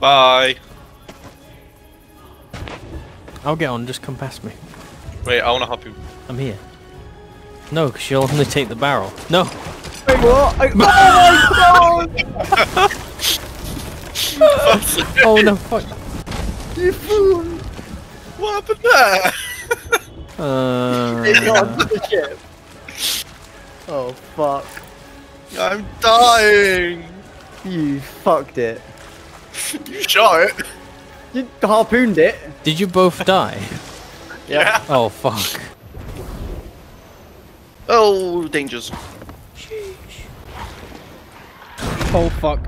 Bye. I'll get on, just come past me. Wait, I want to help you. I'm here. No, because you'll only take the barrel. No! Wait, what? Oh my god! Oh no, fuck. You fool! What happened there? It's not the ship. Oh fuck. I'm dying! You fucked it. You shot it. You harpooned it. Did you both die? Yeah. Oh fuck. Oh, dangers. Oh fuck.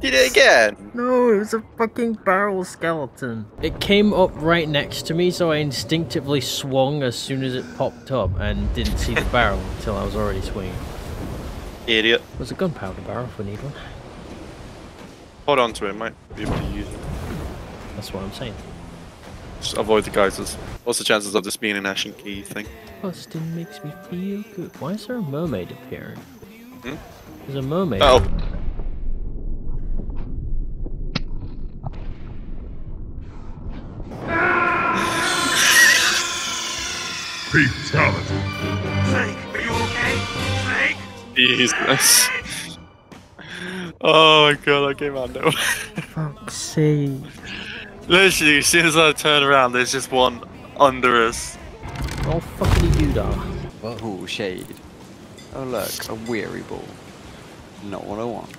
Did it again? No, it was a fucking barrel skeleton. It came up right next to me, so I instinctively swung as soon as it popped up and didn't see the barrel until I was already swinging. Idiot. It was a gunpowder barrel if we need one. Hold on to it, might be able to use it. That's what I'm saying. Just avoid the geysers. What's the chances of this being an Ashen Key thing? Bustin makes me feel good. Why is there a mermaid appearing? Hmm? There's a mermaid. Oh. Fatality. Snake, are you okay? Snake? Jesus. Oh my god, that came out now. Fuck's sake. Literally, as soon as I turn around, there's just one under us. Oh, fucking you, dog. Oh, shade. Oh, look, a weary ball. Not what I want.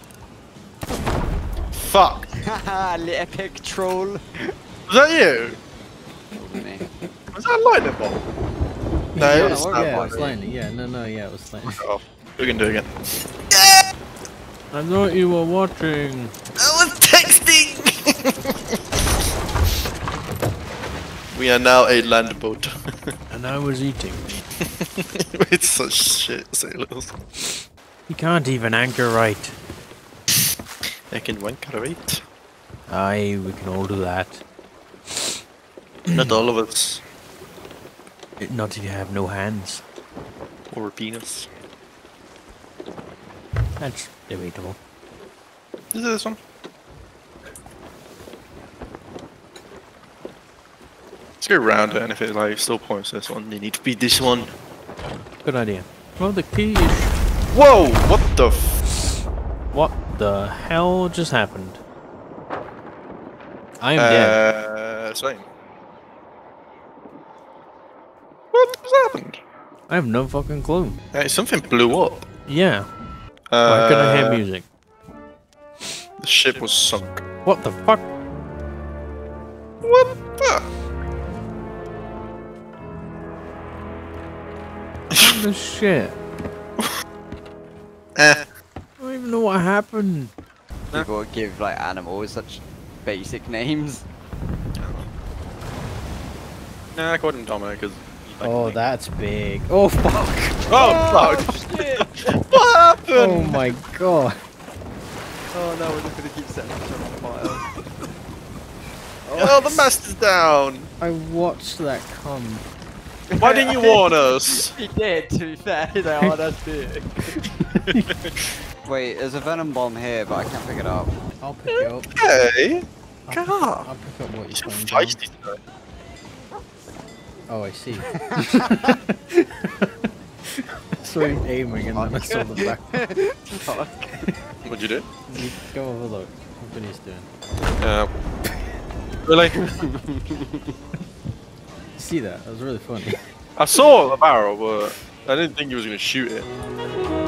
Fuck! Haha, little pig troll. Was that you? That was me. Was that a lightning bolt? No, yeah, it was lightning. Yeah, it was lightning. Yeah, yeah, it was lightning. Oh, we can do it again. I thought you were watching. I was texting. We are now a land boat. And I was eating. It's such shit sailors. You can't even anchor right. I can wanker right. Aye, we can all do that. Not all of us. Not if you have no hands. Or a penis. That's debatable. Is it this one? Let's go round it, and if it like still points to this one, you need to beat this one. Good idea. Well, the key is... Whoa! What the f... What the hell just happened? I am dead. Same. What just happened? I have no fucking clue. Hey, something blew up. Yeah. Why couldn't I hear music? The ship was sunk. What the fuck? What the? What the shit? I don't even know what happened. People give like animals such basic names. Nah, I called him Dominic because. Oh, that's big. Oh fuck! Oh fuck! Shit. What happened? Oh my god! Oh no, we're just gonna keep setting each other on fire. Oh, the master's down! I watched that come. Why didn't you warn us? He did, to be fair. He's like, oh, that's big. Wait, there's a venom bomb here, but I can't pick it up. I'll pick it up. Okay! God! I'll pick up what you're feisty today. Oh, I see. So he was aiming and then I saw the back. What'd you do? You go have a look. What he's doing. Really? See that? That was really funny. I saw the barrel, but I didn't think he was going to shoot it.